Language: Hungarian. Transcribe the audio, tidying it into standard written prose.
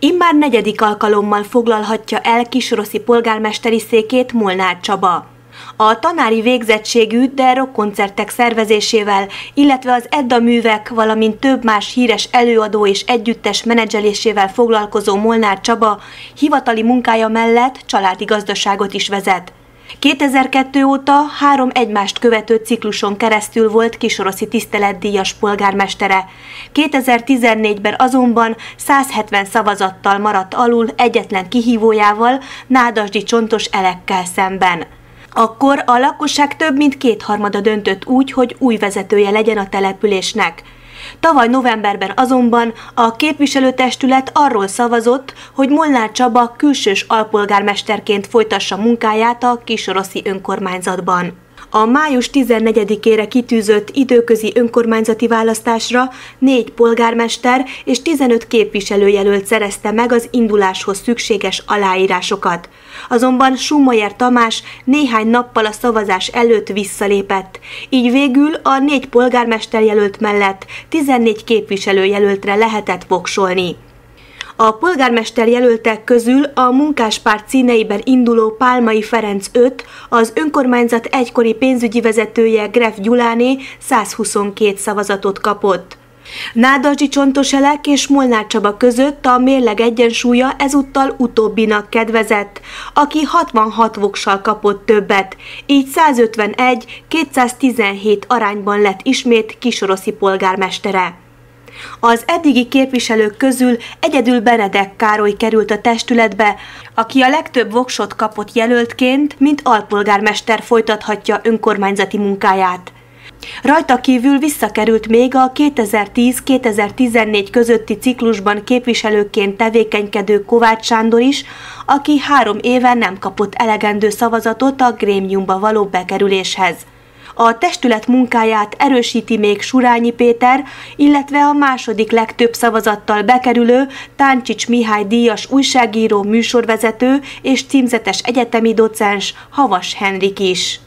Immár negyedik alkalommal foglalhatja el Kisoroszi polgármesteri székét Molnár Csaba. A tanári végzettségű, de rockkoncertek szervezésével, illetve az Edda művek, valamint több más híres előadó és együttes menedzselésével foglalkozó Molnár Csaba hivatali munkája mellett családi gazdaságot is vezet. 2002 óta 3 egymást követő cikluson keresztül volt Kisoroszi tiszteletdíjas polgármestere. 2014-ben azonban 170 szavazattal maradt alul egyetlen kihívójával, Nádasdy-Csontos Elekkel szemben. Akkor a lakosság több mint 2/3 döntött úgy, hogy új vezetője legyen a településnek. Tavaly novemberben azonban a képviselőtestület arról szavazott, hogy Molnár Csaba külsős alpolgármesterként folytassa munkáját a kisoroszi önkormányzatban. A május 14-ére kitűzött időközi önkormányzati választásra 4 polgármester és 15 képviselőjelölt szerezte meg az induláshoz szükséges aláírásokat. Azonban Schumayer Tamás néhány nappal a szavazás előtt visszalépett, így végül a 4 polgármesterjelölt mellett 14 képviselőjelöltre lehetett voksolni. A polgármester jelöltek közül a Munkáspárt színeiben induló Pálmai Ferenc 5, az önkormányzat egykori pénzügyi vezetője Greff Gyuláné 122 szavazatot kapott. Nádasdy-Csontos Elek és Molnár Csaba között a mérleg egyensúlya ezúttal utóbbinak kedvezett, aki 66 voksal kapott többet, így 151-217 arányban lett ismét kisoroszi polgármestere. Az eddigi képviselők közül egyedül Benedek Károly került a testületbe, aki a legtöbb voksot kapott jelöltként, mint alpolgármester folytathatja önkormányzati munkáját. Rajta kívül visszakerült még a 2010-2014 közötti ciklusban képviselőként tevékenykedő Kovács Sándor is, aki 3 éve nem kapott elegendő szavazatot a grémiumba való bekerüléshez. A testület munkáját erősíti még Surányi Péter, illetve a második legtöbb szavazattal bekerülő Táncsics Mihály díjas újságíró, műsorvezető és címzetes egyetemi docens Havas Henrik is.